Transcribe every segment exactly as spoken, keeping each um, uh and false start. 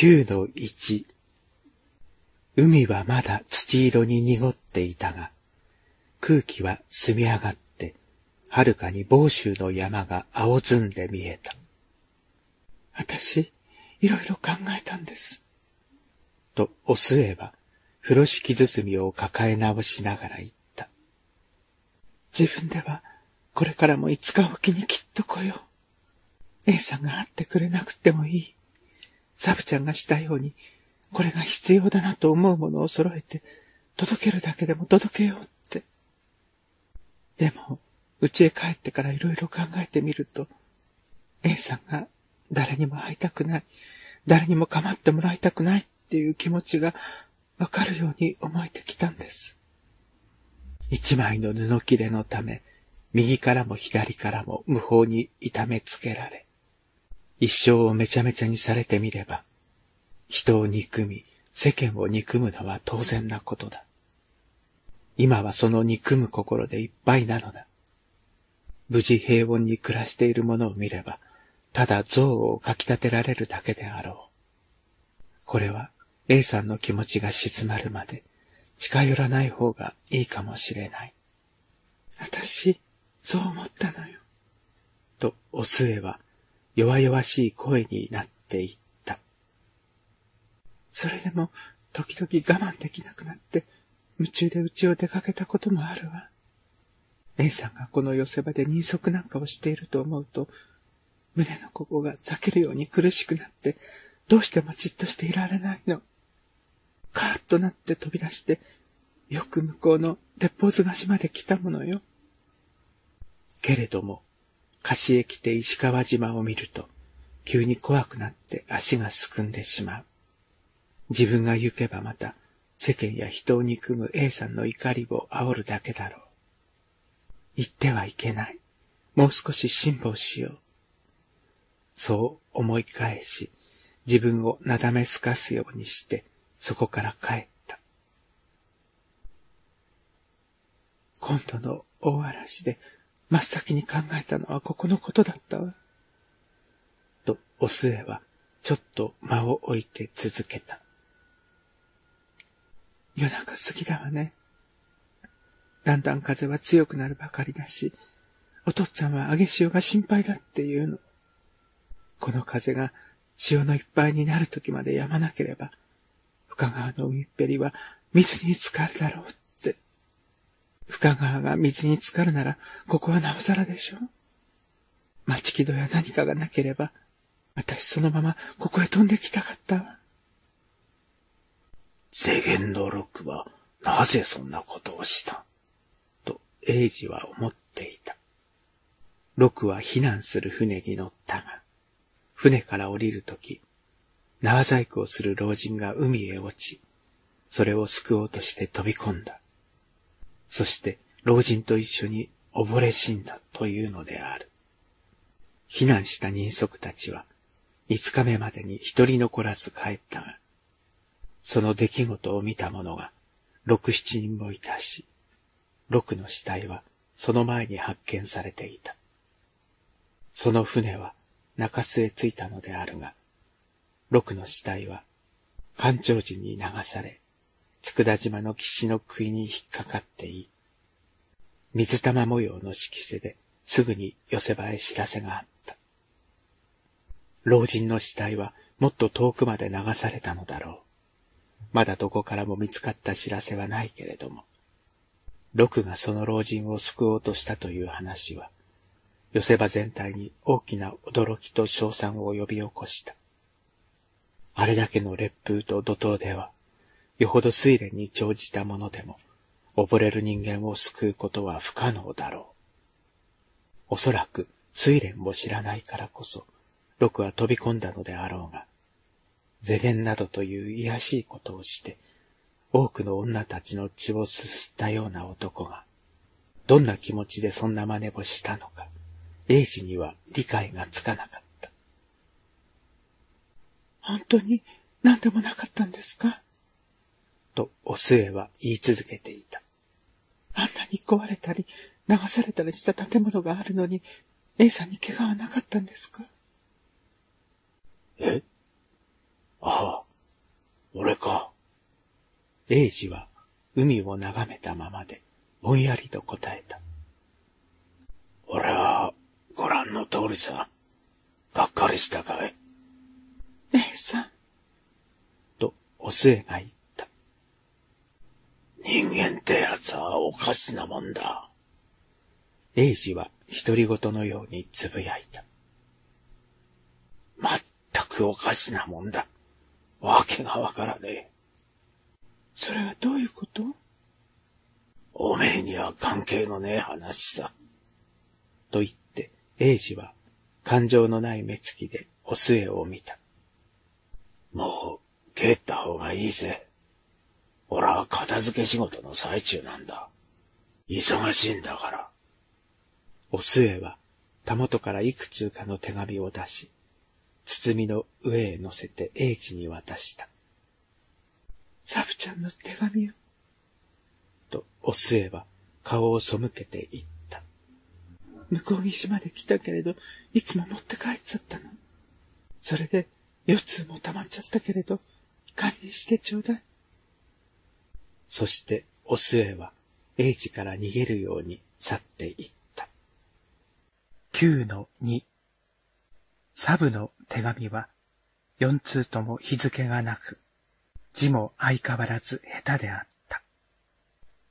きゅうのいち。海はまだ土色に濁っていたが、空気は澄み上がって、はるかに房州の山が青ずんで見えた。私、いろいろ考えたんです。と、お寿恵は、風呂敷包みを抱え直しながら言った。自分では、これからもいつかおきにきっと来よう。Aさんが会ってくれなくてもいい。サブちゃんがしたように、これが必要だなと思うものを揃えて、届けるだけでも届けようって。でも、うちへ帰ってからいろいろ考えてみると、Aさんが誰にも会いたくない、誰にも構ってもらいたくないっていう気持ちがわかるように思えてきたんです。一枚の布切れのため、右からも左からも無法に痛めつけられ、一生をめちゃめちゃにされてみれば、人を憎み、世間を憎むのは当然なことだ。今はその憎む心でいっぱいなのだ。無事平穏に暮らしているものを見れば、ただ憎悪をかき立てられるだけであろう。これは A さんの気持ちが静まるまで、近寄らない方がいいかもしれない。私、そう思ったのよ。と、お寿恵は、弱々しい声になっていった。それでも、時々我慢できなくなって、夢中でうちを出かけたこともあるわ。Aさんがこの寄せ場で人足なんかをしていると思うと、胸のここが裂けるように苦しくなって、どうしてもじっとしていられないの。カーッとなって飛び出して、よく向こうの鉄砲塚市まで来たものよ。けれども、貸しへ来て石川島を見ると、急に怖くなって足がすくんでしまう。自分が行けばまた、世間や人を憎む A さんの怒りを煽るだけだろう。行ってはいけない。もう少し辛抱しよう。そう思い返し、自分をなだめすかすようにして、そこから帰った。今度の大嵐で、真っ先に考えたのはここのことだったわ。と、お寿恵は、ちょっと間を置いて続けた。夜中過ぎだわね。だんだん風は強くなるばかりだし、お父っつぁんは揚げ潮が心配だっていうの。この風が潮のいっぱいになる時までやまなければ、深川の海っぺりは水に浸かるだろうって。深川が水に浸かるなら、ここはなおさらでしょう。待ち木戸や何かがなければ、私そのままここへ飛んできたかったわ。世間のロックはなぜそんなことをしたと英二は思っていた。ロクは避難する船に乗ったが、船から降りるとき、縄細工をする老人が海へ落ち、それを救おうとして飛び込んだ。そして老人と一緒に溺れ死んだというのである。避難した人足たちは、五日目までに一人残らず帰ったが、その出来事を見た者が、六七人もいたし、六の死体はその前に発見されていた。その船は中州へ着いたのであるが、六の死体は干潮時に流され、佃島の岸の杭に引っかかっていい。水玉模様の色瀬ですぐに寄せ場へ知らせがあった。老人の死体はもっと遠くまで流されたのだろう。まだどこからも見つかった知らせはないけれども、ロクがその老人を救おうとしたという話は、寄せ場全体に大きな驚きと称賛を呼び起こした。あれだけの烈風と怒涛では、よほど水練に乗じたものでも、溺れる人間を救うことは不可能だろう。おそらく水練を知らないからこそ、ロクは飛び込んだのであろうが、世間などという卑しいことをして、多くの女たちの血をすすったような男が、どんな気持ちでそんな真似をしたのか、英二には理解がつかなかった。本当に何でもなかったんですか？とお寿恵は言い続けていた。あんなに壊れたり流されたりした建物があるのに、Aさんに怪我はなかったんですか？え？ああ、俺か。英二は海を眺めたままでぼんやりと答えた。俺はご覧の通りさ。がっかりしたかい？姉さん。とお末が言った。人間ってやつはおかしなもんだ。英二は独り言のようにつぶやいた。まったくおかしなもんだ。わけがわからねえ。それはどういうこと？おめえには関係のねえ話さ。と言って、英二は感情のない目つきでお末を見た。もう帰った方がいいぜ。俺は片付け仕事の最中なんだ。忙しいんだから。お末はたもとからいくつかの手紙を出し、包みの上へ乗せて英二に渡した。サブちゃんの手紙を。とお末は顔を背けて言った。向こう岸まで来たけれど、いつも持って帰っちゃったの。それで、腰痛も溜まっちゃったけれど、堪忍してちょうだい。そして、お末は、英二から逃げるように去っていった。きゅうのに。サブの手紙は、四通とも日付がなく、字も相変わらず下手であった。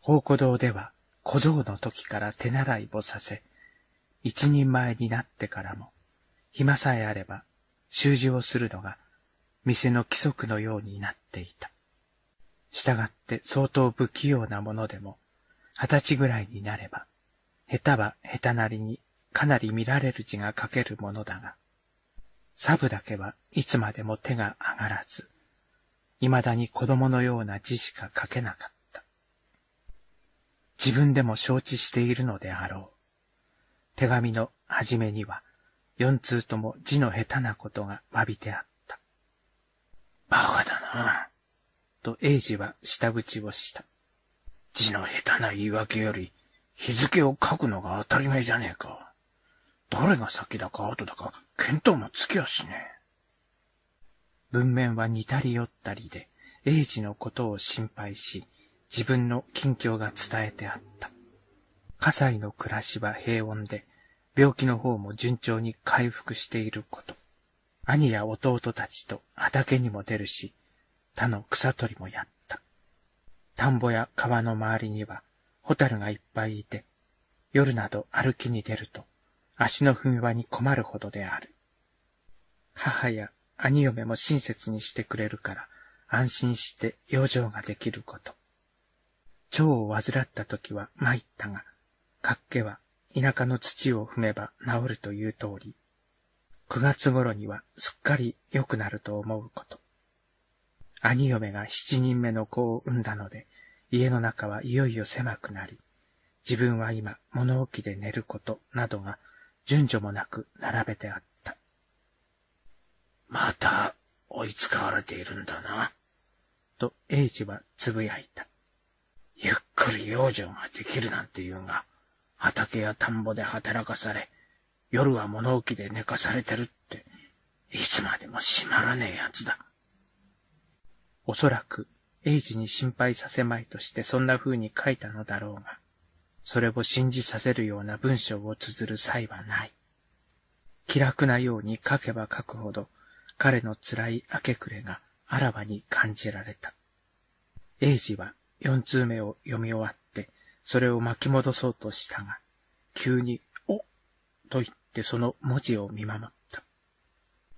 宝庫堂では、小僧の時から手習いをさせ、一人前になってからも、暇さえあれば、習字をするのが、店の規則のようになっていた。したがって相当不器用なものでも、二十歳ぐらいになれば、下手は下手なりにかなり見られる字が書けるものだが、サブだけはいつまでも手が上がらず、未だに子供のような字しか書けなかった。自分でも承知しているのであろう。手紙の始めには、四通とも字の下手なことがわびてあった。バカだなぁ、と英二は舌打ちをした。字の下手な言い訳より、日付を書くのが当たり前じゃねえか。誰が先だか後だか、見当もつきやしねえ。文面は似たり寄ったりで、英二のことを心配し、自分の近況が伝えてあった。葛西の暮らしは平穏で、病気の方も順調に回復していること。兄や弟たちと畑にも出るし、他の草取りもやった。田んぼや川の周りにはホタルがいっぱいいて、夜など歩きに出ると足の踏み場に困るほどである。母や兄嫁も親切にしてくれるから安心して養生ができること。腸を患った時は参ったが、かっけは田舎の土を踏めば治るという通り、くがつ頃にはすっかり良くなると思うこと。兄嫁が七人目の子を産んだので、家の中はいよいよ狭くなり、自分は今物置で寝ることなどが順序もなく並べてあった。また追いつかわれているんだな、と英二はつぶやいた。ゆっくり養生ができるなんて言うが、畑や田んぼで働かされ、夜は物置で寝かされてるって、いつまでも閉まらねえやつだ。おそらく、英二に心配させまいとしてそんな風に書いたのだろうが、それを信じさせるような文章を綴る才はない。気楽なように書けば書くほど、彼の辛い明け暮れがあらわに感じられた。英二は、四通目を読み終わって、それを巻き戻そうとしたが、急に、お！と言ってその文字を見守った。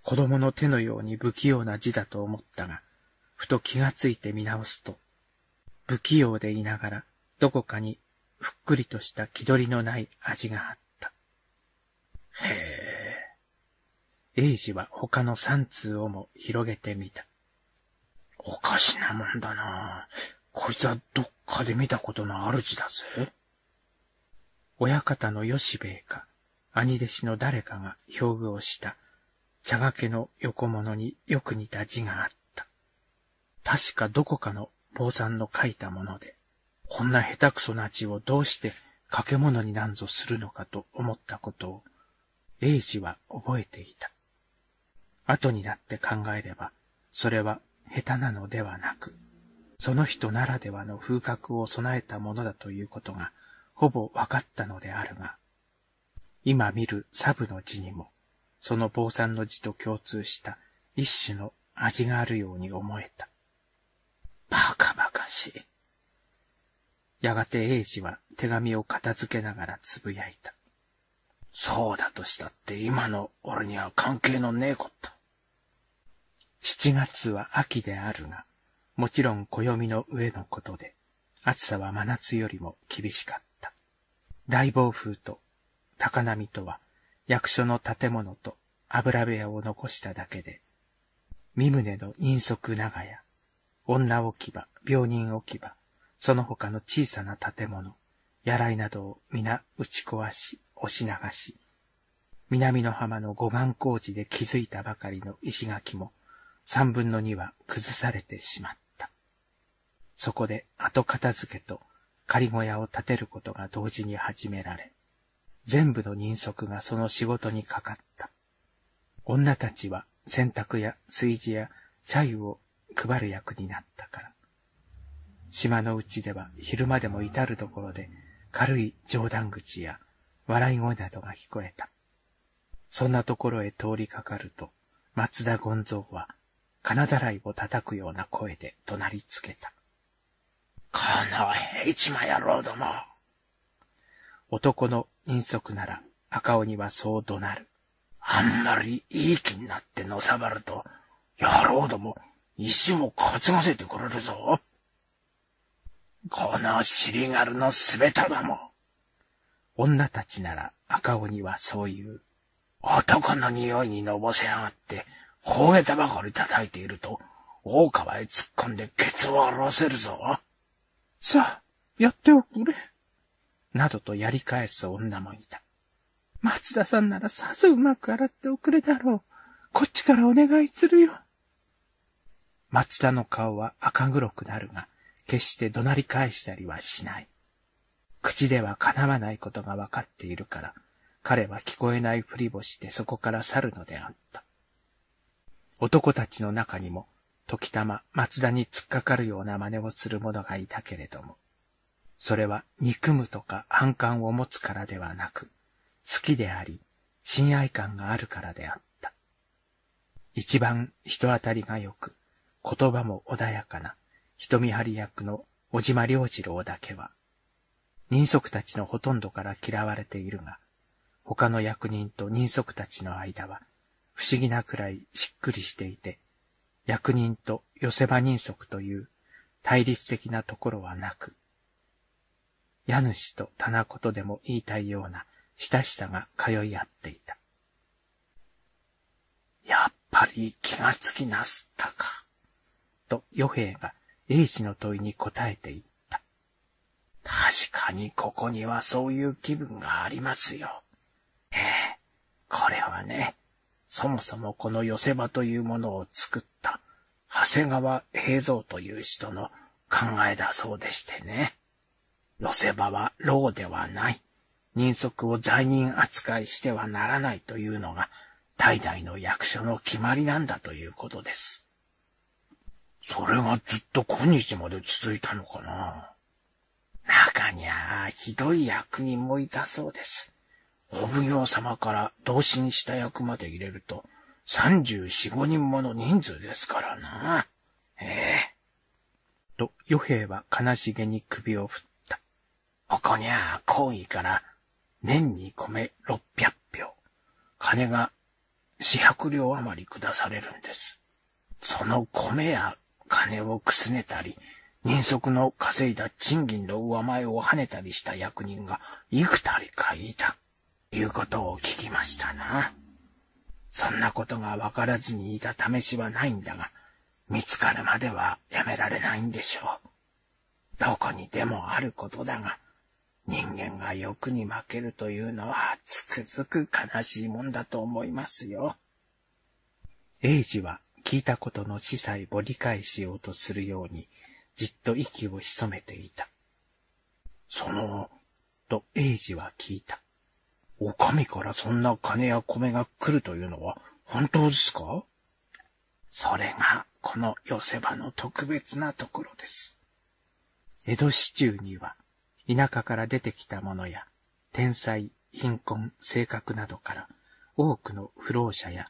子供の手のように不器用な字だと思ったが、ふと気がついて見直すと、不器用でいながら、どこかにふっくりとした気取りのない味があった。へえ。英二は他の三通をも広げてみた。おかしなもんだなぁ。こいつはどっかで見たことのある字だぜ。親方の吉兵衛か、兄弟子の誰かが表具をした、茶掛けの横物によく似た字があった。確かどこかの坊さんの書いたもので、こんな下手くそな字をどうして掛け物になんぞするのかと思ったことを、英二は覚えていた。後になって考えれば、それは下手なのではなく、その人ならではの風格を備えたものだということがほぼ分かったのであるが、今見るサブの字にも、その坊さんの字と共通した一種の味があるように思えた。バカバカしい。やがて英二は手紙を片付けながらつぶやいた。そうだとしたって今の俺には関係のねえこった。七月は秋であるが、もちろん暦の上のことで、暑さは真夏よりも厳しかった。大暴風と高波とは役所の建物と油部屋を残しただけで、三棟の人足長屋、女置き場、病人置き場、その他の小さな建物、やらいなどを皆打ち壊し、押し流し、南の浜の護岸工事で築いたばかりの石垣も、三分の二は崩されてしまった。そこで後片付けと仮小屋を建てることが同時に始められ、全部の人足がその仕事にかかった。女たちは洗濯や炊事や茶湯を配る役になったから。島のうちでは昼間でも至るところで軽い冗談口や笑い声などが聞こえた。そんなところへ通りかかると、松田権蔵は金だらいを叩くような声で怒鳴りつけた。このヘチマ野郎ども。男の人足なら赤鬼はそう怒鳴る。あんまりいい気になってのさばると、野郎ども石を担がせてくれるぞ。この尻軽のすべただも。女たちなら赤鬼はそう言う。男の匂いにのぼせやがって、ほうげたばかり叩いていると、大川へ突っ込んでケツを下ろせるぞ。さあ、やっておくれ。などとやり返す女もいた。松田さんならさぞうまく洗っておくれだろう。こっちからお願いするよ。松田の顔は赤黒くなるが、決して怒鳴り返したりはしない。口ではかなわないことがわかっているから、彼は聞こえないふりをしてそこから去るのであった。男たちの中にも、時たま松田に突っかかるような真似をする者がいたけれども、それは憎むとか反感を持つからではなく、好きであり、親愛感があるからであった。一番人当たりがよく、言葉も穏やかな、人見張り役の小島良次郎だけは、人足たちのほとんどから嫌われているが、他の役人と人足たちの間は、不思議なくらいしっくりしていて、役人と寄せ場人足という対立的なところはなく、家主と棚子とでも言いたいような親しさが通い合っていた。やっぱり気がつきなすったか、と与兵衛が英二の問いに答えていった。確かにここにはそういう気分がありますよ。ええ、これはね、そもそもこの寄せ場というものを作った、長谷川平蔵という人の考えだそうでしてね。寄せ場は牢ではない、人足を罪人扱いしてはならないというのが、代々の役所の決まりなんだということです。それがずっと今日まで続いたのかな。中にはひどい役人もいたそうです。お奉行様から同心した役まで入れると、三十四五人もの人数ですからな。ええ。と、与兵衛は悲しげに首を振った。ここにゃ、公儀から、年に米六百俵、金が四百両余り下されるんです。その米や金をくすねたり、人足の稼いだ賃金の上前を跳ねたりした役人が幾たりかいた。いうことを聞きましたな。そんなことがわからずにいた試しはないんだが、見つかるまではやめられないんでしょう。どこにでもあることだが、人間が欲に負けるというのはつくづく悲しいもんだと思いますよ。英二は聞いたことの子細を理解しようとするように、じっと息を潜めていた。その、と英二は聞いた。お上からそんな金や米が来るというのは本当ですか？それがこの寄せ場の特別なところです。江戸市中には、田舎から出てきた者や、天才、貧困、性格などから、多くの不老者や、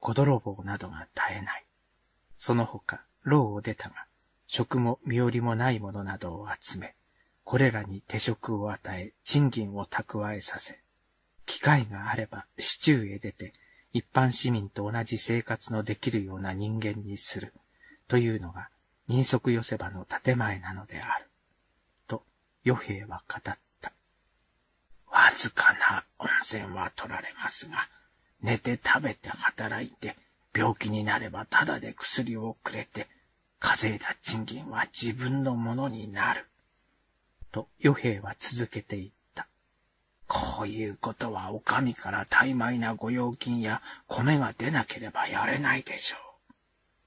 小泥棒などが絶えない。その他、牢を出たが、職も身寄りもない者などを集め、これらに手職を与え、賃金を蓄えさせ、機会があれば市中へ出て、一般市民と同じ生活のできるような人間にする、というのが、人足寄せ場の建前なのである、と、与兵衛は語った。わずかな温泉は取られますが、寝て食べて働いて、病気になればただで薬をくれて、稼いだ賃金は自分のものになる。と、与兵衛は続けていった。こういうことはお上から怠慢な御用金や米が出なければやれないでしょ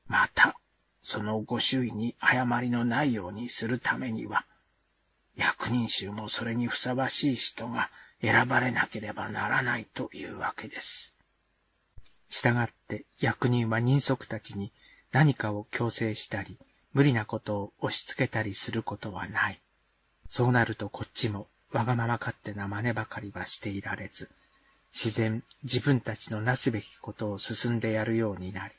う。また、そのご周囲に誤りのないようにするためには、役人衆もそれにふさわしい人が選ばれなければならないというわけです。したがって役人は人足たちに何かを強制したり、無理なことを押し付けたりすることはない。そうなるとこっちもわがまま勝手な真似ばかりはしていられず、自然自分たちのなすべきことを進んでやるようになり、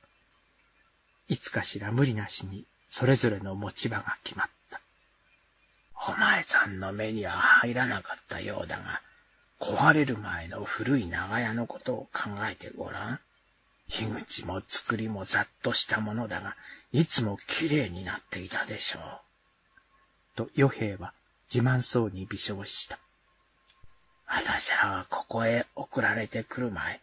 いつかしら無理なしにそれぞれの持ち場が決まった。お前さんの目には入らなかったようだが、壊れる前の古い長屋のことを考えてごらん。樋口も造りもざっとしたものだが、いつもきれいになっていたでしょう。と与兵衛は自慢そうに微笑した。私はここへ送られてくる前、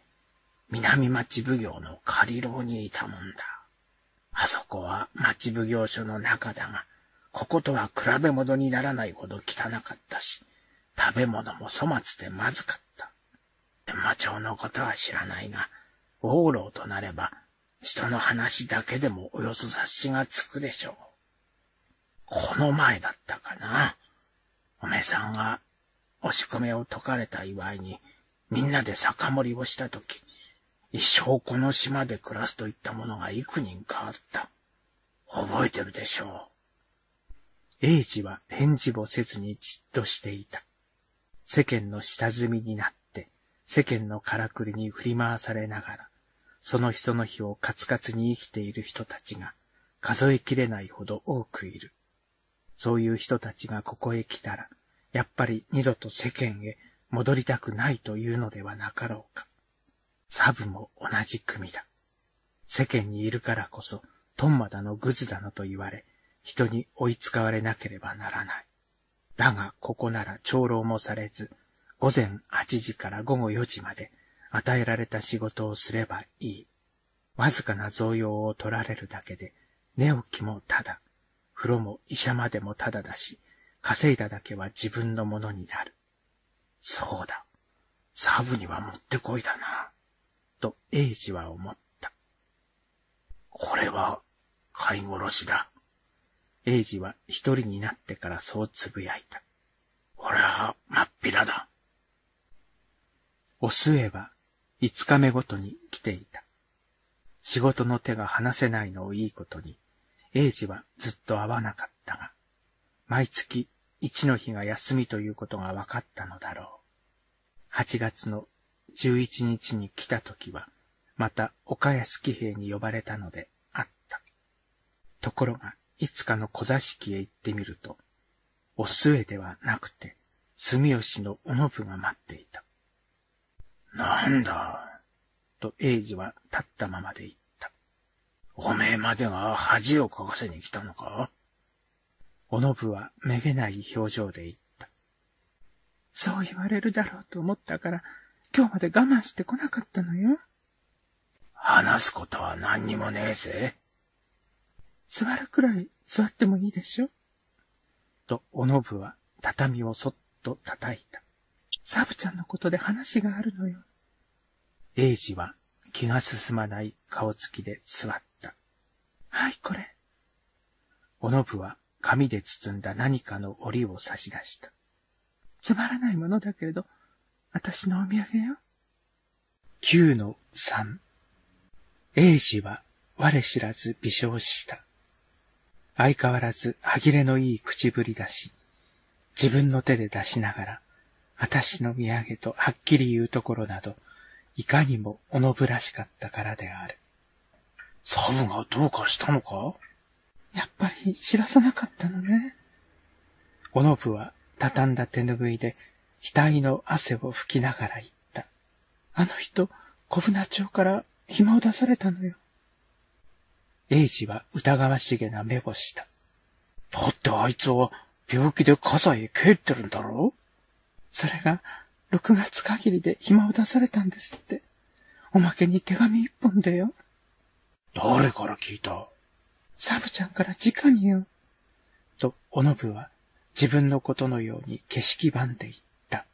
南町奉行の仮牢にいたもんだ。あそこは町奉行所の中だが、こことは比べ物にならないほど汚かったし、食べ物も粗末でまずかった。魔町のことは知らないが、往老となれば、人の話だけでもおよそ察しがつくでしょう。この前だったかな。おめさんが、押し込めを解かれた祝いに、みんなで酒盛りをしたとき、一生この島で暮らすといったものが幾人かあった。覚えてるでしょう。英二は返事をせずにじっとしていた。世間の下積みになった。世間のからくりに振り回されながら、その人の日をカツカツに生きている人たちが数えきれないほど多くいる。そういう人たちがここへ来たら、やっぱり二度と世間へ戻りたくないというのではなかろうか。サブも同じ組だ。世間にいるからこそ、トンマだのグズだのと言われ、人に追い使われなければならない。だがここなら長老もされず、午前八時から午後四時まで与えられた仕事をすればいい。わずかな贈与を取られるだけで、寝起きもただ、風呂も医者までもただだし、稼いだだけは自分のものになる。そうだ、サブにはもってこいだな、と英二は思った。これは飼い殺しだ。英二は一人になってからそうつぶやいた。俺は真っ平だ。お末は五日目ごとに来ていた。仕事の手が離せないのをいいことに、英二はずっと会わなかったが、毎月一の日が休みということが分かったのだろう。八月の十一日に来た時は、また岡安喜兵衛に呼ばれたのであった。ところが、いつかの小座敷へ行ってみると、お末ではなくて、住吉のおのぶが待っていた。なんだ、と英二は立ったままで言った。おめえまでが恥をかかせに来たのか。おのぶはめげない表情で言った。そう言われるだろうと思ったから、今日まで我慢してこなかったのよ。話すことは何にもねえぜ。座るくらい座ってもいいでしょ。とおのぶは畳をそっと叩いた。サブちゃんのことで話があるのよ。英二は気が進まない顔つきで座った。はい、これ。おのぶは紙で包んだ何かの折を差し出した。つまらないものだけれど、私のお土産よ。きゅうのさん。英二は我知らず微笑した。相変わらず歯切れのいい口ぶりだし、自分の手で出しながら、私の土産とはっきり言うところなど、いかにもおのぶらしかったからである。サブがどうかしたのか？やっぱり知らさなかったのね。おのぶは畳んだ手ぬぐいで額の汗を拭きながら言った。あの人、小船町から暇を出されたのよ。英二は疑わしげな目をした。だってあいつは病気で火災へ帰ってるんだろう？それがろくがつ限りで暇を出されたんですって。おまけに手紙一本でよ。誰から聞いた？サブちゃんから直によ。と、おのぶは自分のことのように景色番で言った。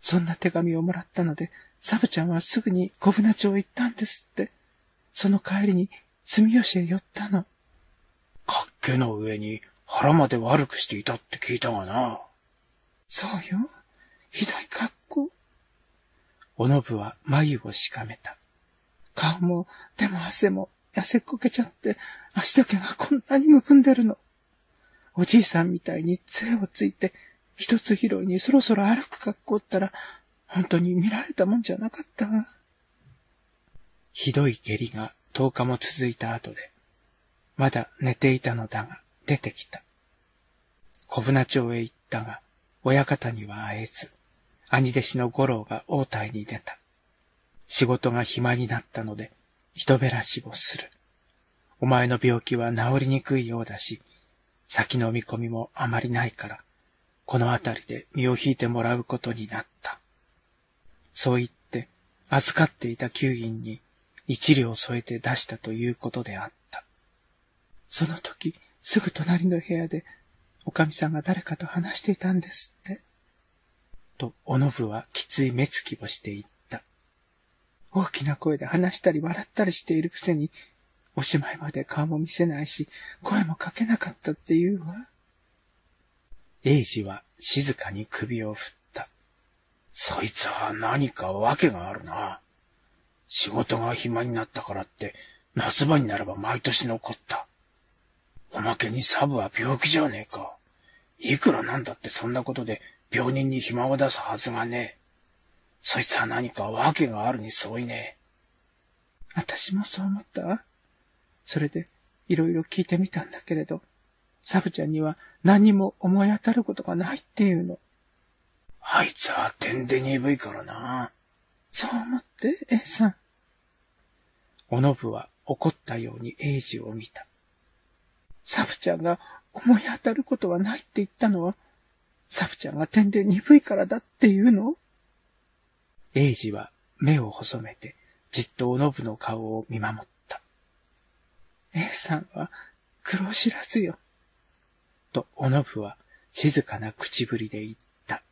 そんな手紙をもらったので、サブちゃんはすぐに小船町へ行ったんですって。その帰りに住吉へ寄ったの。かっけの上に腹まで悪くしていたって聞いたがな。そうよ。ひどい格好。おのぶは眉をしかめた。顔も手も汗も痩せっこけちゃって足だけがこんなにむくんでるの。おじいさんみたいに杖をついて一つ拾いにそろそろ歩く格好ったら本当に見られたもんじゃなかったわ。ひどい下痢が十日も続いた後で、まだ寝ていたのだが出てきた。小船町へ行ったが、親方には会えず、兄弟子の五郎が応対に出た。仕事が暇になったので、人減らしをする。お前の病気は治りにくいようだし、先の見込みもあまりないから、この辺りで身を引いてもらうことになった。そう言って、預かっていた給銀に一両添えて出したということであった。その時、すぐ隣の部屋で、おかみさんが誰かと話していたんですって。と、おのぶはきつい目つきをして言った。大きな声で話したり笑ったりしているくせに、おしまいまで顔も見せないし、声もかけなかったって言うわ。英二は静かに首を振った。そいつは何か訳があるな。仕事が暇になったからって、夏場になれば毎年残った。おまけにサブは病気じゃねえか。いくらなんだってそんなことで病人に暇を出すはずがねえ。そいつは何か訳があるに相違ねえ。私もそう思った。それでいろいろ聞いてみたんだけれど、サブちゃんには何にも思い当たることがないっていうの。あいつは点で鈍いからな。そう思って、Aさん。おのぶは怒ったように英二を見た。サブちゃんが思い当たることはないって言ったのは、サブちゃんが点で鈍いからだっていうの？英二は目を細めてじっとおのぶの顔を見守った。Aさんは苦労知らずよ。とおのぶは静かな口ぶりで言った。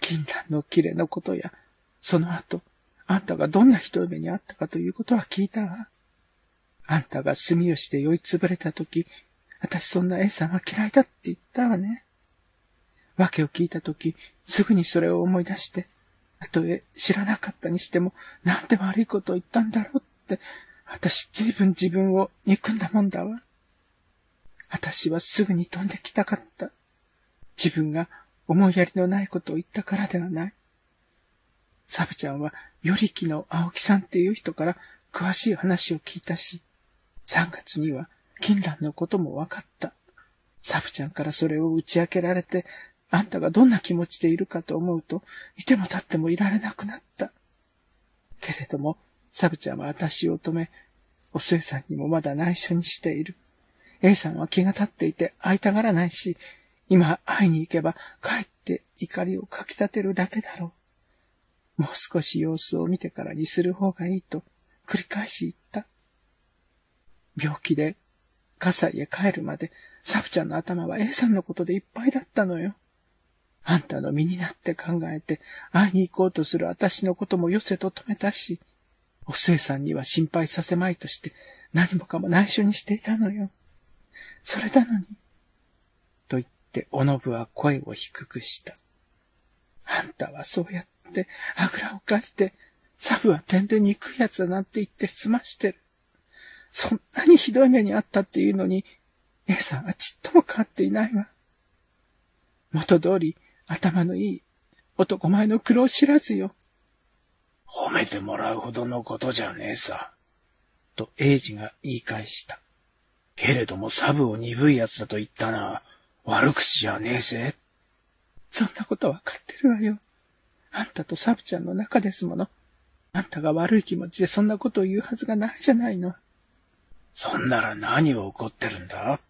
金蘭の切れのことや、その後、あんたがどんなひどい目にあったかということは聞いたわ。あんたが住吉で酔いつぶれたとき、私そんな A さんは嫌いだって言ったわね。訳を聞いたとき、すぐにそれを思い出して、たとえ知らなかったにしても、なんて悪いことを言ったんだろうって、私ずいぶん自分を憎んだもんだわ。私はすぐに飛んできたかった。自分が思いやりのないことを言ったからではない。サブちゃんは、よりきの青木さんっていう人から詳しい話を聞いたし、さんがつには金蘭のことも分かった。サブちゃんからそれを打ち明けられて、あんたがどんな気持ちでいるかと思うと、いても立ってもいられなくなった。けれども、サブちゃんは私を止め、お寿恵さんにもまだ内緒にしている。A さんは気が立っていて会いたがらないし、今会いに行けばかえって怒りをかき立てるだけだろう。もう少し様子を見てからにする方がいいと、繰り返し言った。病気で、葛西へ帰るまで、サブちゃんの頭は A さんのことでいっぱいだったのよ。あんたの身になって考えて、会いに行こうとする私のこともよせと止めたし、お寿恵さんには心配させまいとして、何もかも内緒にしていたのよ。それなのに。と言って、おのぶは声を低くした。あんたはそうやって、あぐらをかいて、サブは点で憎い奴だなんて言って済ましてる。そんなにひどい目にあったっていうのに、Aさんはちっとも変わっていないわ。元通り頭のいい男前の苦労知らずよ。褒めてもらうほどのことじゃねえさ。と英二が言い返した。けれどもサブを鈍い奴だと言ったな。悪口じゃねえぜ。そんなことわかってるわよ。あんたとサブちゃんの仲ですもの。あんたが悪い気持ちでそんなことを言うはずがないじゃないの。そんなら何を怒ってるんだ ?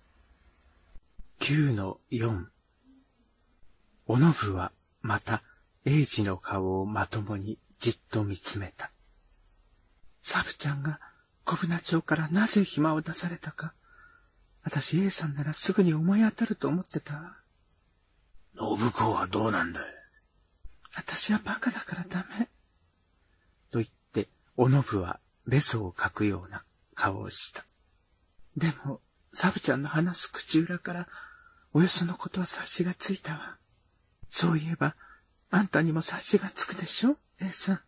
きゅうのよん おのぶはまた英二の顔をまともにじっと見つめた。サブちゃんが小舟町からなぜ暇を出されたか、私 A さんならすぐに思い当たると思ってた。信子はどうなんだい？私はバカだからダメ。と言って、おのぶはべそをかくような顔をした。でも、サブちゃんの話す口裏から、およそのことは察しがついたわ。そういえば、あんたにも察しがつくでしょ、A さん。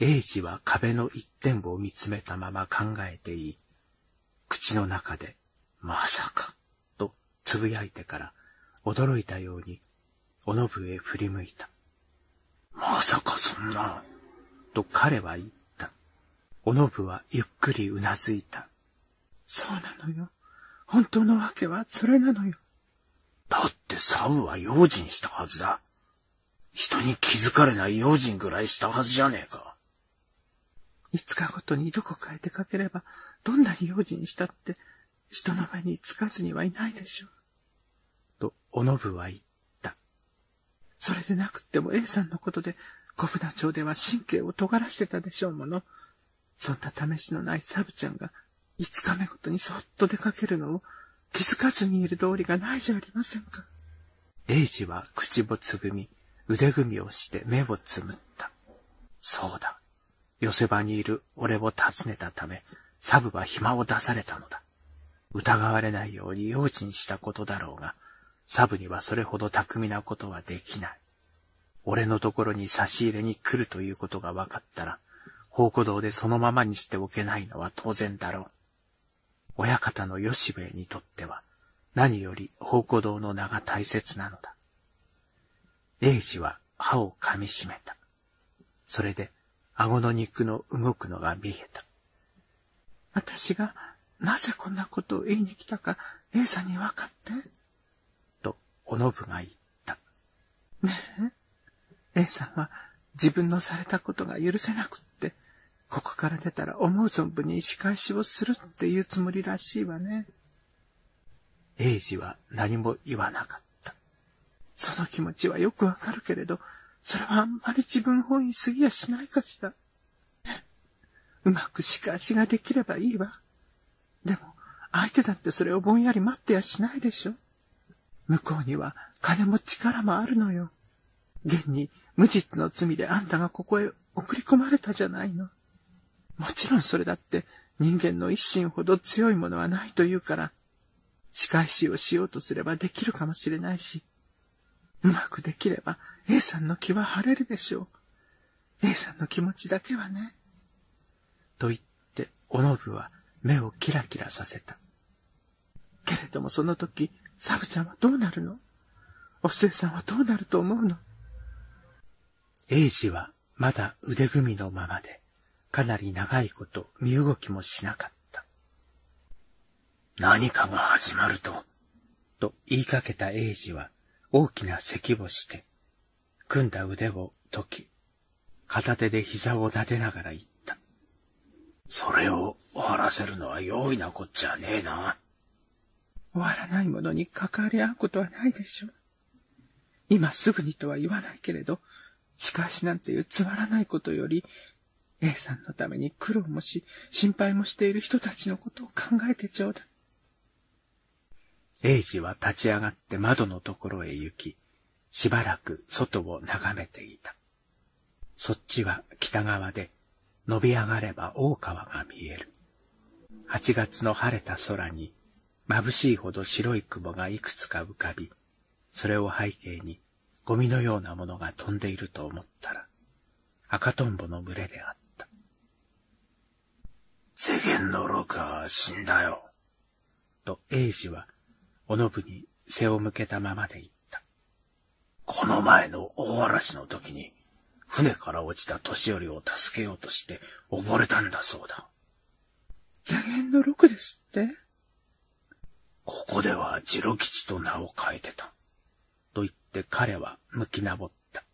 英二は壁の一点を見つめたまま考えていい。口の中で、まさか、とつぶやいてから、驚いたように、おのぶへ振り向いた。まさかそんな、と彼は言った。おのぶはゆっくりうなずいた。そうなのよ。本当のわけはそれなのよ。だってサブは用心したはずだ。人に気づかれない用心ぐらいしたはずじゃねえか。五日ごとにどこかへ出かければ、どんなに用心したって、人の目につかずにはいないでしょう。と、おのぶは言った。それでなくっても A さんのことで、小舟町では神経を尖らしてたでしょうもの。そんな試しのないサブちゃんが、五日目ごとにそっと出かけるのを、気づかずにいる道理がないじゃありませんか。英二は口をつぐみ、腕組みをして目をつむった。そうだ。寄せ場にいる俺を訪ねたため、サブは暇を出されたのだ。疑われないように用心したことだろうが、サブにはそれほど巧みなことはできない。俺のところに差し入れに来るということが分かったら、宝庫堂でそのままにしておけないのは当然だろう。親方の吉兵衛にとっては、何より宝庫堂の名が大切なのだ。英二は歯を噛みしめた。それで、顎の肉の動くのが見えた。私がなぜこんなことを言いに来たか、Aさんに分かって。と、おのぶが言った。ねえ、Aさんは自分のされたことが許せなくって、ここから出たら思う存分に仕返しをするっていうつもりらしいわね。英二は何も言わなかった。その気持ちはよくわかるけれど、それはあんまり自分本位すぎやしないかしら。うまく仕返しができればいいわ。でも、相手だってそれをぼんやり待ってやしないでしょ。向こうには金も力もあるのよ。現に無実の罪であんたがここへ送り込まれたじゃないの。もちろんそれだって人間の一心ほど強いものはないというから、仕返しをしようとすればできるかもしれないし、うまくできれば A さんの気は晴れるでしょう。A さんの気持ちだけはね。と言って、おのぶは目をキラキラさせた。けれどもその時、サブちゃんはどうなるの？お寿恵さんはどうなると思うの？英二はまだ腕組みのままで、かなり長いこと身動きもしなかった。何かが始まると、と言いかけた英二は大きな咳をして、組んだ腕を解き、片手で膝を立てながら言った。それを終わらせるのは容易なこっちゃねえな。終わらないものに関わり合うことはないでしょう。今すぐにとは言わないけれど、仕返しなんていうつまらないことより、Aさんのために苦労もし、心配もしている人たちのことを考えてちょうだい。英二は立ち上がって窓のところへ行き、しばらく外を眺めていた。そっちは北側で、伸び上がれば大川が見える。八月の晴れた空に、眩しいほど白い雲がいくつか浮かび、それを背景にゴミのようなものが飛んでいると思ったら、赤とんぼの群れであった。世間の愚か死んだよ。と英二は、おのぶに背を向けたままで言った。この前の大嵐の時に、船から落ちた年寄りを助けようとして溺れたんだそうだ。邪言の六ですって?ここでは次郎吉と名を変えてた。と言って彼は向きなぼった。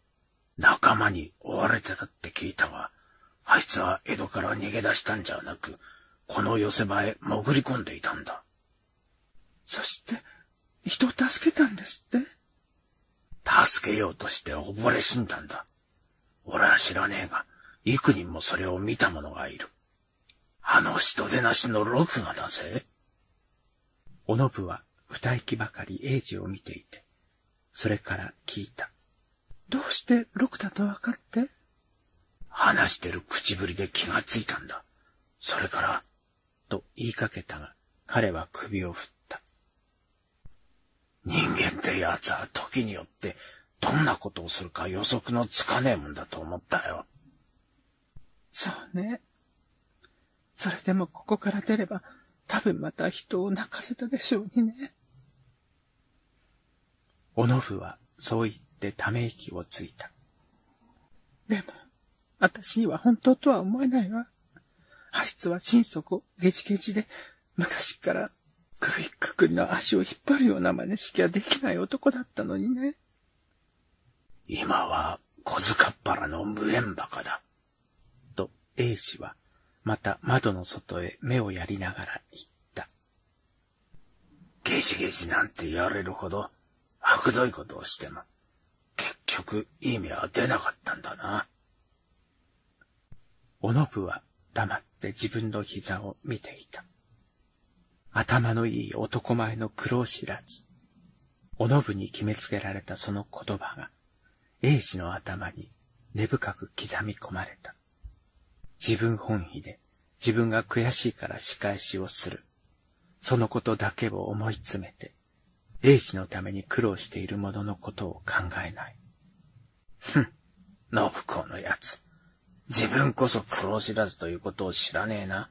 仲間に追われてたって聞いたが、あいつは江戸から逃げ出したんじゃなく、この寄せ場へ潜り込んでいたんだ。そして、人を助けたんですって?助けようとして溺れ死んだんだ。俺は知らねえが、幾人もそれを見た者がいる。あの人でなしの六がだぜ。おのぶは二息ばかり英二を見ていて、それから聞いた。どうして六だと分かって?話してる口ぶりで気がついたんだ。それから、と言いかけたが、彼は首を振った。人間ってやつは時によって、どんなことをするか予測のつかねえもんだと思ったよ。そうね。それでもここから出れば、多分また人を泣かせたでしょうにね。おのぶはそう言ってため息をついた。でも、私には本当とは思えないわ。あいつは心底ゲチゲチで、昔から首くくりの足を引っ張るような真似しきはできない男だったのにね。今は小塚っ腹の無縁バカだ。と、英二はまた窓の外へ目をやりながら言った。ゲジゲジなんて言われるほど、あくどいことをしても、結局意味は出なかったんだな。おのぶは黙って自分の膝を見ていた。頭のいい男前の苦労知らず、おのぶに決めつけられたその言葉が、英二の頭に根深く刻み込まれた。自分本位で自分が悔しいから仕返しをする。そのことだけを思い詰めて、英二のために苦労している者のことを考えない。ふん、信子のやつ。自分こそ苦労知らずということを知らねえな。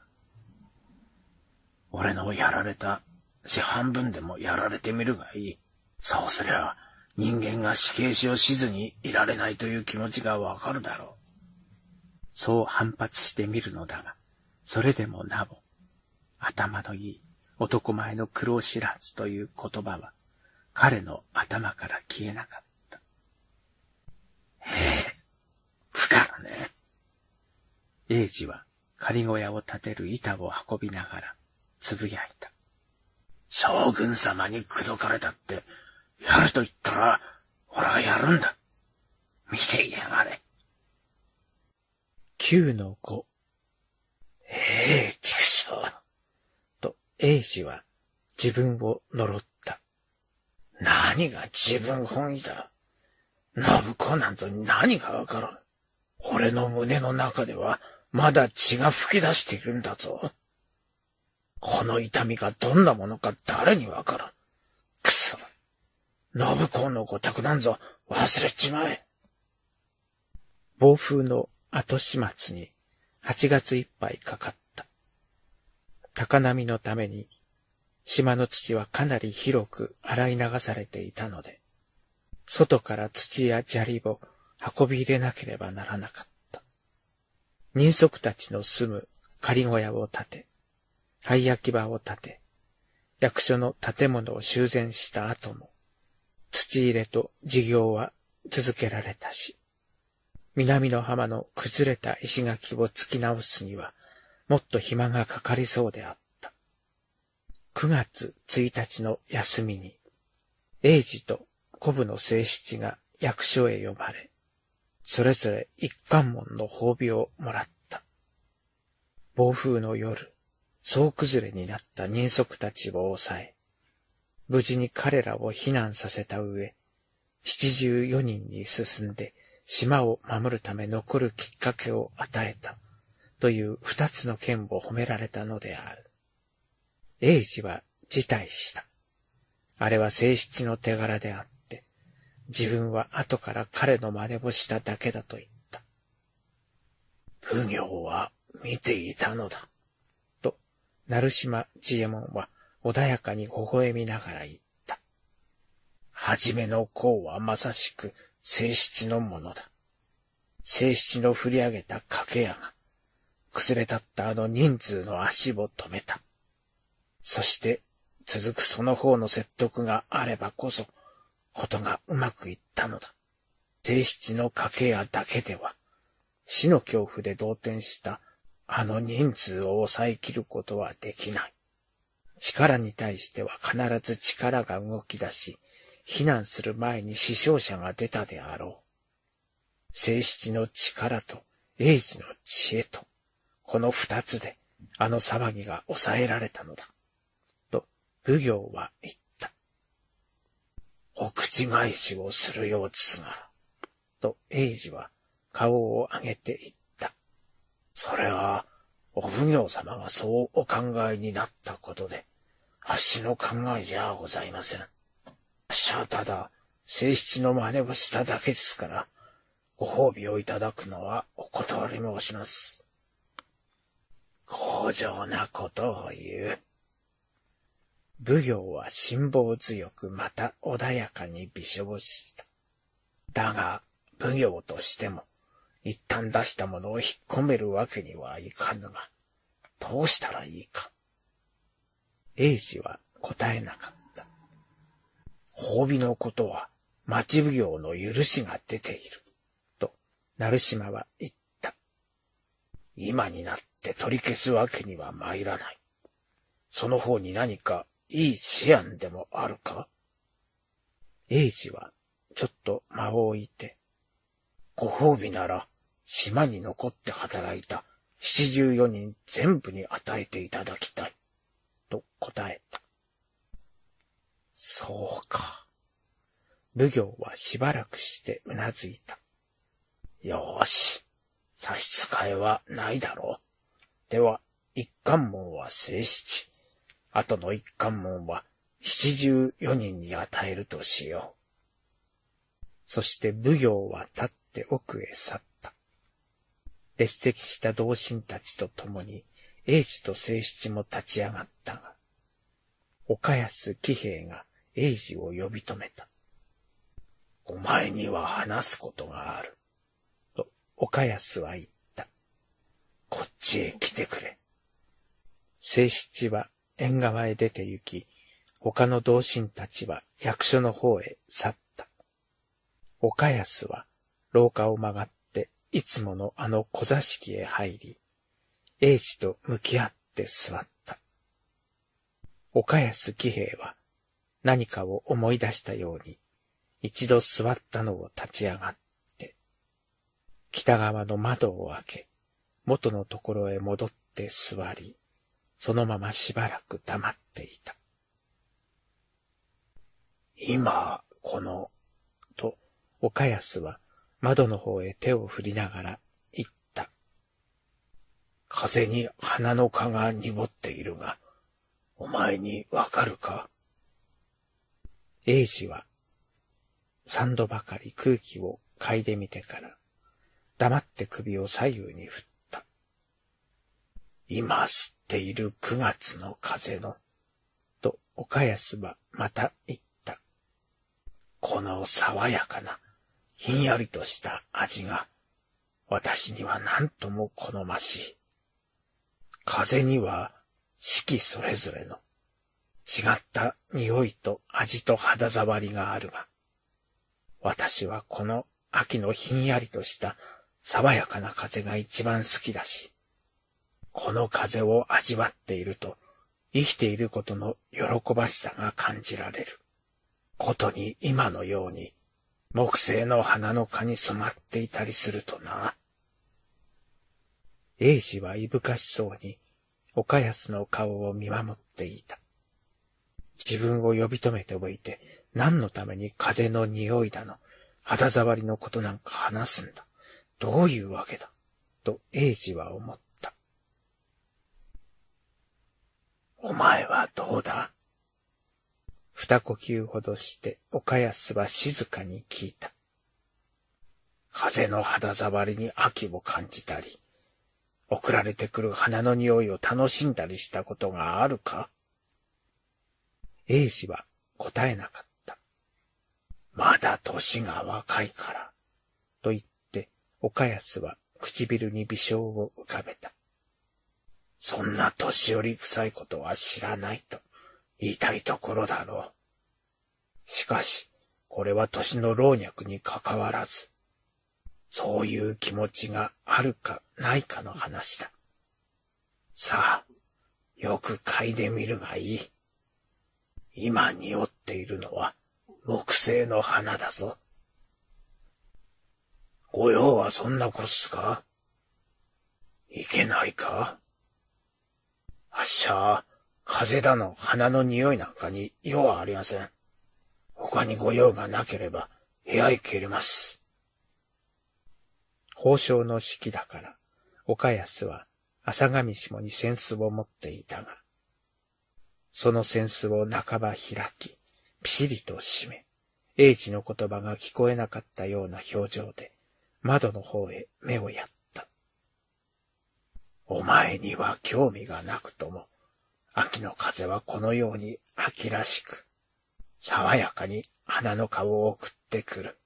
俺のやられたし半分でもやられてみるがいい。そうすりゃ、人間が死刑囚をしずにいられないという気持ちがわかるだろう。そう反発してみるのだが、それでもなお、頭のいい男前の苦労知らずという言葉は、彼の頭から消えなかった。ええ、くだらねえ。英二は仮小屋を建てる板を運びながら、つぶやいた。将軍様に口説かれたって、やると言ったら、俺はやるんだ。見てやがれ。九の五。ええ、畜生。と、英二は自分を呪った。何が自分本位だ。信子なんぞに何がわかる。俺の胸の中では、まだ血が噴き出しているんだぞ。この痛みがどんなものか誰にわかる。くそ。信子の御託なんぞ忘れちまえ。暴風の後始末にはちがついっぱいかかった。高波のために島の土はかなり広く洗い流されていたので、外から土や砂利を運び入れなければならなかった。人足たちの住む仮小屋を建て、灰焼き場を建て、役所の建物を修繕した後も、土入れと事業は続けられたし、南の浜の崩れた石垣を突き直すには、もっと暇がかかりそうであった。くがつついたちの休みに、英二と古部の清七が役所へ呼ばれ、それぞれ一貫門の褒美をもらった。暴風の夜、総崩れになった人足たちを抑え、無事に彼らを避難させた上、七十四人に進んで、島を守るため残るきっかけを与えた、という二つの剣を褒められたのである。英二は辞退した。あれは清七の手柄であって、自分は後から彼の真似をしただけだと言った。奉行は見ていたのだ。鳴島治右衛門は穏やかに微笑みながら言った。はじめの功はまさしく清七のものだ。清七の振り上げた掛け矢が、崩れ立ったあの人数の足を止めた。そして、続くその方の説得があればこそ、ことがうまくいったのだ。清七の掛け矢だけでは、死の恐怖で動転したあの人数を抑えきることはできない。力に対しては必ず力が動き出し、避難する前に死傷者が出たであろう。清七の力と英二の知恵と、この二つであの騒ぎが抑えられたのだ。と、奉行は言った。お口返しをするようですが、と英二は顔を上げて言った。それは、お奉行様がそうお考えになったことで、あっしの考えじゃございません。あっしはただ、正七の真似をしただけですから、ご褒美をいただくのはお断り申します。強情なことを言う。奉行は辛抱強くまた穏やかに微笑した。だが、奉行としても、一旦出したものを引っ込めるわけにはいかぬが、どうしたらいいか。英二は答えなかった。褒美のことは町奉行の許しが出ている、と、鳴島は言った。今になって取り消すわけには参らない。その方に何かいい思案でもあるか。英二はちょっと間を置いて、ご褒美なら、島に残って働いた七十四人全部に与えていただきたい、と答えた。そうか。奉行はしばらくしてうなずいた。よーし、差し支えはないだろう。では、一関門は正七。あとの一関門は七十四人に与えるとしよう。そして奉行は立って、奥へ去った。列席した同心たちと共に、英二と清七も立ち上がったが、岡安喜兵衛が英二を呼び止めた。お前には話すことがある。と、岡安は言った。こっちへ来てくれ。清七は縁側へ出て行き、他の同心たちは役所の方へ去った。岡安は、廊下を曲がって、いつものあの小座敷へ入り、英二と向き合って座った。岡安喜兵衛は、何かを思い出したように、一度座ったのを立ち上がって、北側の窓を開け、元のところへ戻って座り、そのまましばらく黙っていた。今、この、と、岡安は、窓の方へ手を振りながら言った。風に花の香が濁っているが、お前にわかるか。英二は、三度ばかり空気を嗅いでみてから、黙って首を左右に振った。今吸っている九月の風の、と岡安はまた言った。この爽やかな、ひんやりとした味が、私には何とも好ましい。風には四季それぞれの違った匂いと味と肌触りがあるが、私はこの秋のひんやりとした爽やかな風が一番好きだし、この風を味わっていると、生きていることの喜ばしさが感じられる。ことに今のように、木製の花の葉に染まっていたりするとな。英二はいぶかしそうに、岡安の顔を見守っていた。自分を呼び止めておいて、何のために風の匂いだの、肌触りのことなんか話すんだ。どういうわけだ、と英二は思った。お前はどうだ？二呼吸ほどして、岡安は静かに聞いた。風の肌触りに秋を感じたり、送られてくる花の匂いを楽しんだりしたことがあるか？ A 氏は答えなかった。まだ歳が若いから、と言って、岡安は唇に微笑を浮かべた。そんな年寄り臭いことは知らないと言いたいところだろう。しかし、これは年の老若にかかわらず、そういう気持ちがあるかないかの話だ。さあ、よく嗅いでみるがいい。今匂っているのは木製の花だぞ。ご用はそんなこっすか？いけないか？あっしゃ、風だの花の匂いなんかに用はありません。他にご用がなければ部屋へ帰ります。報酬の式だから、岡安は浅上下に扇子を持っていたが、その扇子を半ば開き、ピシリと閉め、英治の言葉が聞こえなかったような表情で、窓の方へ目をやった。お前には興味がなくとも、秋の風はこのように秋らしく、爽やかに花の顔を送ってくる。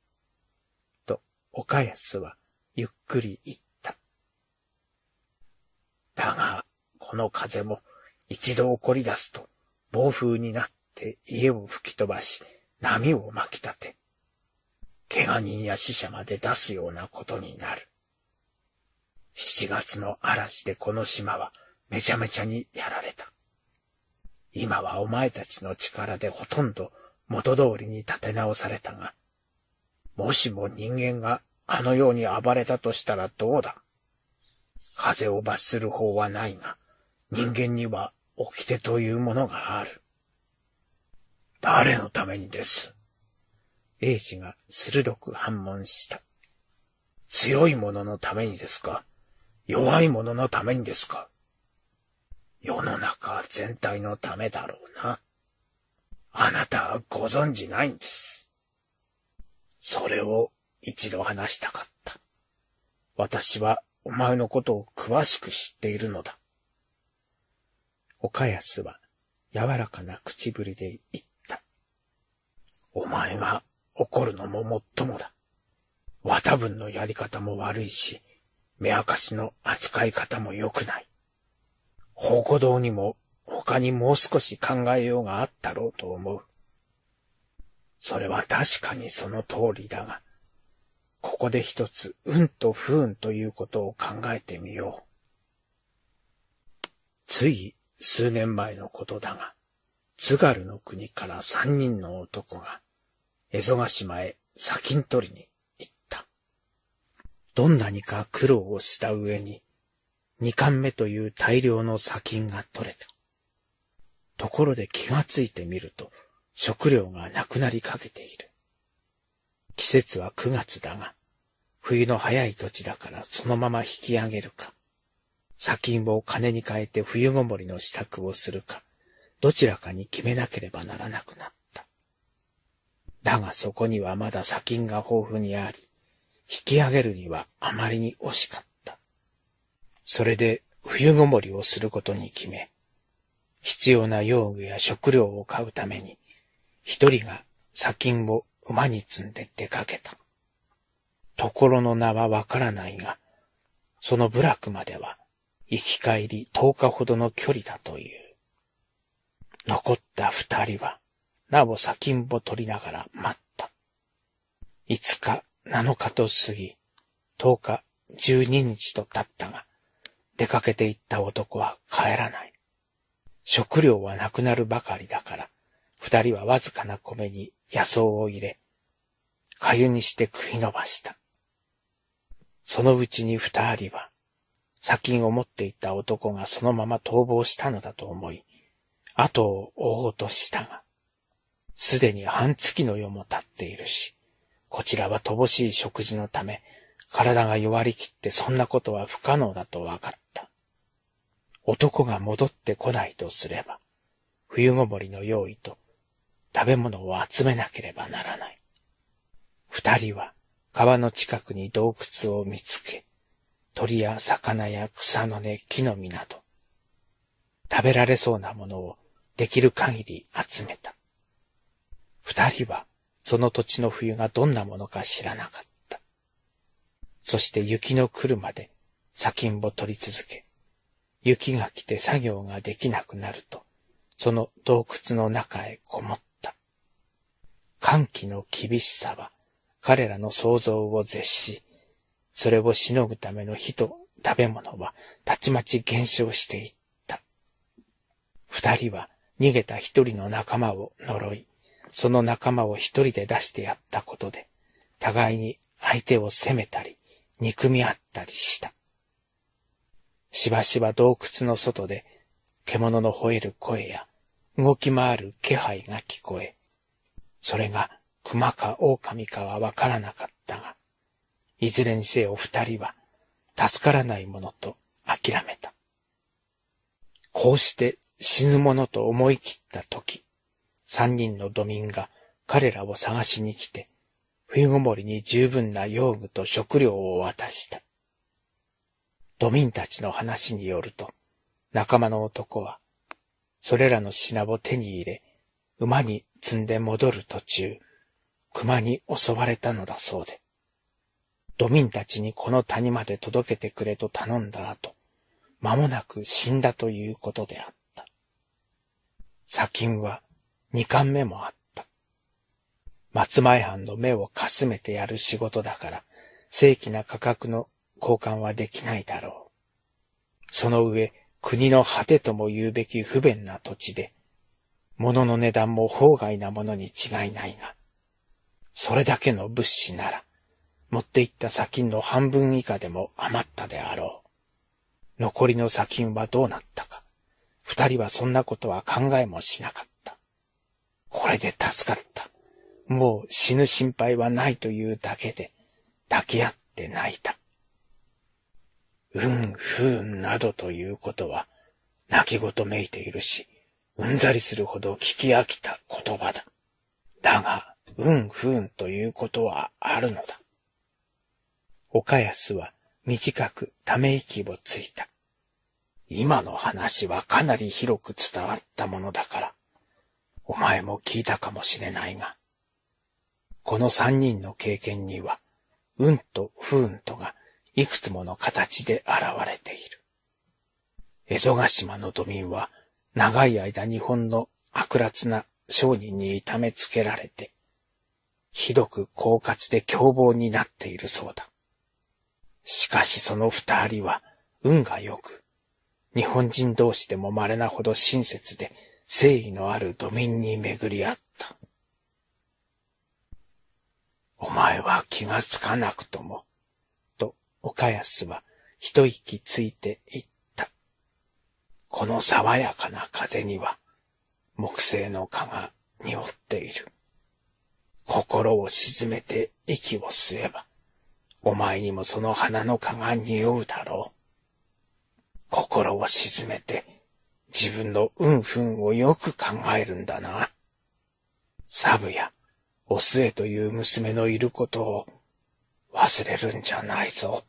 と、岡安はゆっくり言った。だが、この風も一度起こり出すと、暴風になって家を吹き飛ばし、波を巻き立て、怪我人や死者まで出すようなことになる。七月の嵐でこの島はめちゃめちゃにやられた。今はお前たちの力でほとんど元通りに立て直されたが、もしも人間があのように暴れたとしたらどうだ。風を罰する法はないが、人間には掟というものがある。誰のためにです。英治が鋭く反問した。強い者のためにですか？弱い者のためにですか？世の中全体のためだろうな。あなたはご存じないんです。それを一度話したかった。私はお前のことを詳しく知っているのだ。岡安は柔らかな口ぶりで言った。お前が怒るのももっともだ。綿分のやり方も悪いし、目明かしの扱い方も良くない。宝庫堂にも他にもう少し考えようがあったろうと思う。それは確かにその通りだが、ここで一つ運と不運ということを考えてみよう。つい数年前のことだが、津軽の国から三人の男が蝦夷ヶ島へ砂金取りに行った。どんなにか苦労をした上に、二貫目という大量の砂金が取れた。ところで気がついてみると、食料がなくなりかけている。季節は九月だが、冬の早い土地だからそのまま引き上げるか、砂金を金に変えて冬ごもりの支度をするか、どちらかに決めなければならなくなった。だがそこにはまだ砂金が豊富にあり、引き上げるにはあまりに惜しかった。それで冬ごもりをすることに決め、必要な用具や食料を買うために、一人が砂金を馬に積んで出かけた。ところの名はわからないが、その部落までは行き帰り十日ほどの距離だという。残った二人は、なお砂金を取りながら待った。五日、七日と過ぎ、十日、十二日と経ったが、出かけて行った男は帰らない。食料はなくなるばかりだから、二人はわずかな米に野草を入れ、粥にして食い伸ばした。そのうちに二人は、砂金を持っていた男がそのまま逃亡したのだと思い、後を追おうとしたが、すでに半月の夜も経っているし、こちらは乏しい食事のため、体が弱りきってそんなことは不可能だと分かった。男が戻ってこないとすれば、冬ごもりの用意と食べ物を集めなければならない。二人は川の近くに洞窟を見つけ、鳥や魚や草の根、木の実など、食べられそうなものをできる限り集めた。二人はその土地の冬がどんなものか知らなかった。そして雪の来るまで砂金を取り続け、雪が来て作業ができなくなると、その洞窟の中へこもった。寒気の厳しさは彼らの想像を絶し、それをしのぐための火と食べ物はたちまち減少していった。二人は逃げた一人の仲間を呪い、その仲間を一人で出してやったことで、互いに相手を責めたり、憎み合ったりした。しばしば洞窟の外で、獣の吠える声や動き回る気配が聞こえ、それが熊か狼かはわからなかったが、いずれにせよ二人は助からないものと諦めた。こうして死ぬものと思い切った時、三人の土民が彼らを探しに来て、冬ごもりに十分な用具と食料を渡した。土民たちの話によると、仲間の男は、それらの品を手に入れ、馬に積んで戻る途中、熊に襲われたのだそうで、土民たちにこの谷まで届けてくれと頼んだ後、間もなく死んだということであった。砂金は二貫目もあった。松前藩の目をかすめてやる仕事だから、正規な価格の交換はできないだろう。その上、国の果てとも言うべき不便な土地で、物の値段も法外なものに違いないが、それだけの物資なら、持っていった砂金の半分以下でも余ったであろう。残りの砂金はどうなったか、二人はそんなことは考えもしなかった。これで助かった。もう死ぬ心配はないというだけで、抱き合って泣いた。うん、不運などということは、泣き言めいているし、うんざりするほど聞き飽きた言葉だ。だが、うん、不運ということはあるのだ。岡安は短くため息をついた。今の話はかなり広く伝わったものだから、お前も聞いたかもしれないが、この三人の経験には、運と不運とが、いくつもの形で現れている。蝦夷ヶ島の土民は、長い間日本の悪辣な商人に痛めつけられて、ひどく狡猾で凶暴になっているそうだ。しかしその二人は、運が良く、日本人同士でも稀なほど親切で、誠意のある土民に巡り合った。お前は気がつかなくとも、岡安は一息ついていった。この爽やかな風には木製の蚊が匂っている。心を沈めて息を吸えば、お前にもその花の蚊が匂うだろう。心を沈めて自分の運不運をよく考えるんだな。サブやお末という娘のいることを忘れるんじゃないぞ。